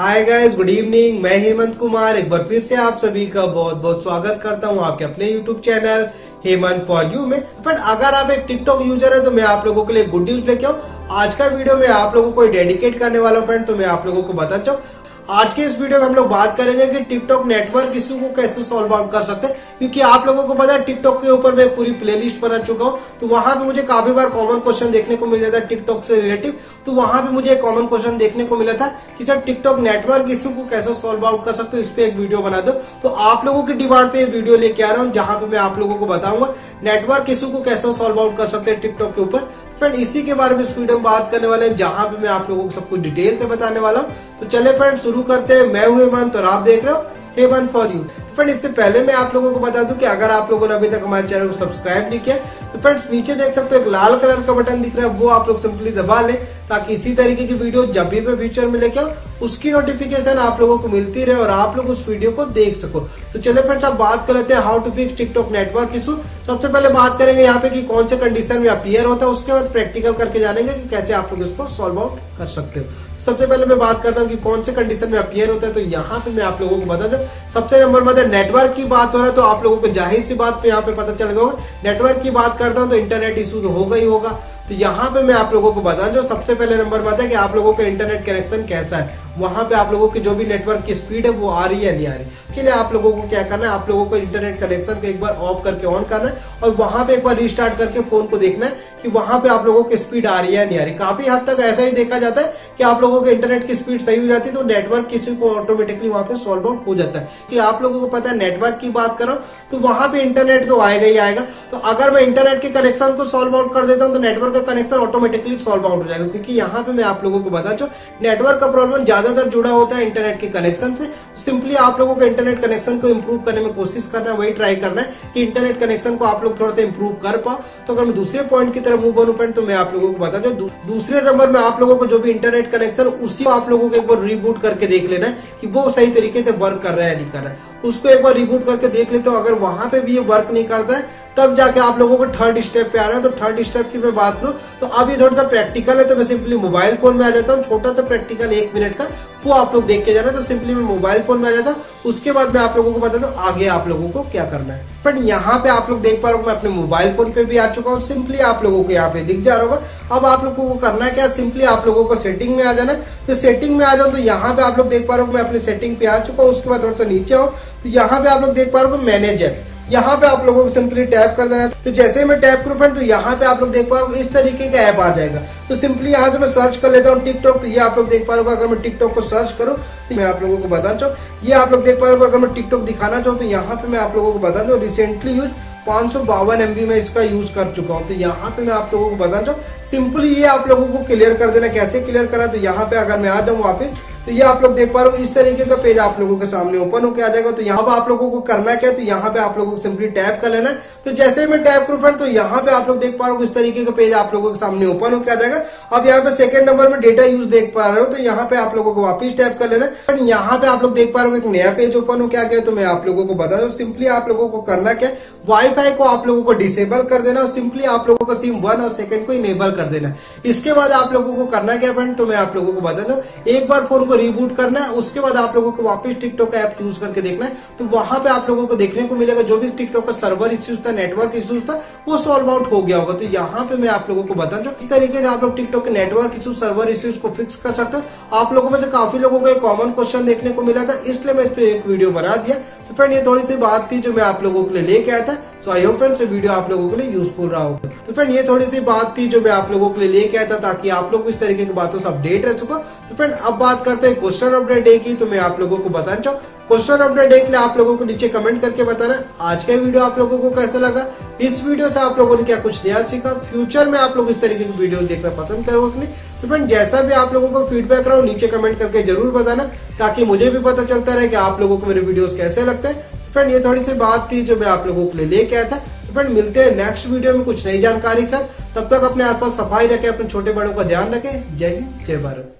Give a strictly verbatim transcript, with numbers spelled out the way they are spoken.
Hi guys, good evening. मैं हेमंत कुमार एक बार फिर से आप सभी का बहुत बहुत स्वागत करता हूं आपके अपने YouTube channel Hemant for you में। फ्रेंड, अगर आप एक TikTok यूजर है तो मैं आप लोगों के लिए गुड न्यूज लेके आऊं। आज का वीडियो मैं आप लोगों को डेडिकेट करने वाला हूं। फ्रेंड, तो मैं आप लोगों को बता चाहूँ आज के इस वीडियो में हम लोग बात करेंगे कि TikTok नेटवर्क इश्यू को कैसे सॉल्व आउट कर सकते हैं, क्योंकि आप लोगों को पता है TikTok के ऊपर मैं पूरी प्लेलिस्ट बना चुका हूँ। तो वहां पे मुझे काफी बार कॉमन क्वेश्चन देखने को मिल जाता है TikTok से रिलेटिव। तो वहां पे मुझे एक कॉमन क्वेश्चन देखने को मिला था कि सर TikTok नेटवर्क इश्यू को कैसे सॉल्व आउट कर सकते हो, इस पे एक वीडियो बना दो। तो आप लोगों की डिमांड पे वीडियो लेके आ रहा हूँ, जहां पे मैं आप लोगों को बताऊंगा नेटवर्क इश्यू को कैसे सॉल्व आउट कर सकते हैं TikTok के ऊपर। फ्रेंड, इसी के बारे में इस वीडियो में बात करने वाले हैं, जहां पे मैं आप लोगों को सब कुछ डिटेल से बताने वाला हूँ। तो चले फ्रेंड, शुरू करते हैं। मैं हूँ हेमंत और आप देख रहे हो हेमंत फॉर यू। फ्रेंड, इससे पहले मैं आप लोगों को बता दूं कि अगर आप लोगों ने अभी तक हमारे चैनल को सब्सक्राइब नहीं किया तो फ्रेंड्स नीचे देख सकते हो एक लाल कलर का बटन दिख रहा है, वो आप लोग सिंपली दबा लें ताकि इसी तरीके की वीडियो जब भी मैं फ्यूचर में लेके आऊं उसकी नोटिफिकेशन आप लोगों को मिलती रहे और आप लोग उस वीडियो को देख सको। तो चलिए फ्रेंड्स, आप बात कर लेते हैं how to fix TikTok network issue. सबसे पहले बात करेंगे यहाँ पे कि कौन से कंडीशन में अपीयर होता है, उसके बाद प्रैक्टिकल करके जानेंगे कि कैसे आप लोग इसको सॉल्व आउट कर सकते हो। सबसे पहले मैं बात करता हूँ कि कौन से कंडीशन में अपीयर होता है, तो यहाँ पे मैं आप लोगों को बता दूं सबसे नंबर मतलब नेटवर्क की बात हो रहा है तो आप लोगों को जाहिर सी बात पे यहाँ पे पता चल गया। नेटवर्क की बात करता हूँ तो इंटरनेट इशू तो होगा ही होगा। तो यहाँ पे मैं आप लोगों को बता दूं सबसे पहले नंबर बात है कि आप लोगों का इंटरनेट कनेक्शन कैसा है, वहां पे आप लोगों की जो भी नेटवर्क की स्पीड है वो आ रही है नहीं आ रही। इसके लिए आप लोगों को क्या करना है, आप लोगों को इंटरनेट कनेक्शन को एक बार ऑफ करके ऑन करना है और वहां पे एक बार रिस्टार्ट करके फोन को देखना है कि वहां पे आप लोगों की स्पीड आ रही है नहीं आ रही। काफी हद तक ऐसा ही देखा जाता है कि आप लोगों के इंटरनेट की स्पीड सही हो जाती है तो नेटवर्क किसी को ऑटोमेटिकली वहां पे सॉल्व आउट हो जाता है। कि आप लोगों को पता है नेटवर्क की बात करो तो वहां पे इंटरनेट तो आएगा ही आएगा। तो अगर मैं इंटरनेट के कनेक्शन को सॉल्व आउट कर देता हूँ तो नेटवर्क का कनेक्शन ऑटोमेटिकली सॉल्व आउट हो जाएगा, क्योंकि यहाँ पे मैं आप लोगों को बता चाहूँ नेटवर्क का प्रॉब्लम ज्यादातर जुड़ा होता है इंटरनेट के कनेक्शन से। सिंपली आप लोगों को इंटरनेट कनेक्शन को इंप्रूव करने में कोशिश करना है, वही ट्राई करना है कि इंटरनेट कनेक्शन को आप लोग थोड़ा सा इंप्रूव कर पाओ। तो अगर मैं दूसरे पॉइंट की तरफ मूव बनू फ्रेंड तो मैं आप लोगों को बता दूं दूसरे नंबर में आप लोगों को जो भी इंटरनेट कनेक्शन उसी को आप लोगों को एक बार रिबूट करके देख लेना है कि वो सही तरीके से वर्क कर रहा है नहीं कर रहा है। उसको एक बार रिबूट करके देख लेते हो, अगर वहां पे भी ये वर्क नहीं करता है तब जाके आप लोगों को थर्ड स्टेप पे आ रहा है। तो थर्ड स्टेप की मैं बात करूं तो अब ये थोड़ा सा प्रैक्टिकल है तो मैं सिंपली मोबाइल फोन में आ जाता हूँ, छोटा सा प्रैक्टिकल एक मिनट का वो आप लोग देख के जाना। तो सिंपली मैं मोबाइल फोन में आ जाता हूँ, उसके बाद मैं आप लोगों को बताता हूँ आगे आप लोगों को क्या करना है। बट यहाँ पे आप लोग देख पा रहे हो मैं अपने मोबाइल फोन पे भी आ चुका हूँ, सिंपली आप लोगों को यहाँ पे दिख जा रहा होगा। अब आप लोगों को करना है क्या, सिंपली आप लोगों को सेटिंग में आ जाना। तो सेटिंग में आ जाओ तो यहाँ पे आप लोग देख पा रहे हो मैं अपने सेटिंग पे आ चुका हूँ। उसके बाद थोड़ा सा नीचे आओ तो यहाँ पे आप लोग देख पा रहे हो मैनेज ऐप, यहाँ पे आप लोगों को सिंपली टैप कर देना है। तो जैसे मैं टैप करूँ फ्रेंड तो यहाँ पे आप लोग देख पा रहे हो इस तरीके का ऐप आ जाएगा। तो सिंपली यहाँ से मैं सर्च कर लेता हूँ TikTok, तो ये आप लोग देख पा रहे हो। अगर मैं TikTok को सर्च करूँ तो मैं आप लोगों को बता चाहूँ ये आप लोग देख पा रहे हो। अगर मैं TikTok दिखाना चाहूँ तो यहाँ पे मैं आप लोगों को बता दूँ रिसेंटली यूज पांच सौ बावन एमबी में इसका यूज कर चुका हूँ। तो यहाँ पे मैं आप लोगों को बता चाहूँ सिंपली ये आप लोगों को क्लियर कर देना। कैसे क्लियर करा, तो यहाँ पे अगर मैं आ जाऊँ वापिस तो ये आप लोग देख पा रहे हो इस तरीके का पेज आप लोगों के सामने ओपन होकर आ जाएगा। तो यहाँ पे आप लोगों को करना क्या है, तो यहाँ पे आप लोगों को सिंपली टैप कर लेना। तो जैसे मैं टैप करूँ फ्रेंड तो यहाँ पे आप लोग देख पा रहे हो इस तरीके का पेज आप लोगों के सामने ओपन होकर आ जाएगा। अब यहाँ पे सेकंड नंबर में डेटा यूज देख पा रहे हो तो यहाँ पे आप लोगों को वापिस टैप कर लेना। फ्रेंड, यहाँ पे आप लोग देख पा रहे हो एक नया पेज ओपन होकर आ गया। तो मैं आप लोगों को बता दूं सिंपली आप लोगों को करना क्या, वाईफाई को आप लोगों को डिसेबल कर देना और सिंपली आप लोगों को सिम वन और सेकंड को इनेबल कर देना। इसके बाद आप लोगों को करना क्या फ्रेंड, तो मैं आप लोगों को बता दूं एक बार फोन को रिबूट करना है। उसके बाद आप लोगों को वापस TikTok का ऐप यूज करके देखना है। तो वहां पे आप लोगों को देखने को मिलेगा जो भी TikTok का सर्वर इश्यूज था, नेटवर्क इश्यूज था, वो सॉल्व आउट हो गया होगा। तो यहाँ पे मैं आप लोगों को बता दूं इस तरीके से आप लोग TikTok के नेटवर्क इश्यूज, सर्वर इश्यूज को फिक्स कर सकते हो। आप लोगों में से काफी लोगों को कॉमन क्वेश्चन देखने को मिला था, इसलिए मैं इस पर एक वीडियो बना दिया। तो फ्रेंड, ये थोड़ी सी बात थी जो मैं आप लोगों के लिए लेके आया था। सो आई होप फ्रेंड्स ये वीडियो आप लोगों के लिए यूजफुल रहा होगा। तो फ्रेंड, ये थोड़ी सी बात थी जो मैं आप लोगों के लिए लेके आया था ताकि आप लोग इस तरीके की बातों से अपडेट रह सको। तो फ्रेंड, अब बात करते हैं क्वेश्चन अपडेट डे की। तो मैं आप लोगों को बताना चाहूँ क्वेश्चन अपडेट डे के लिए आप लोगों को नीचे कमेंट करके बताना आज का वीडियो आप लोगों को कैसा लगा, इस वीडियो से आप लोगों ने क्या कुछ नया सीखा, फ्यूचर में आप लोग इस तरीके की वीडियो देखना पसंद करोगे कि नहीं। तो फ्रेंड, जैसा भी आप लोगों को फीडबैक रहा हो नीचे कमेंट करके जरूर बताना ताकि मुझे भी पता चलता रहे कि आप लोगों को मेरे वीडियोस कैसे लगते हैं। फ्रेंड, ये थोड़ी सी बात थी जो मैं आप लोगों के लिए लेके आया था। तो फ्रेंड, मिलते हैं नेक्स्ट वीडियो में कुछ नई जानकारी के साथ। तब तक अपने आसपास सफाई रखें, अपने छोटे बड़ों का ध्यान रखें। जय हिंद, जय भारत।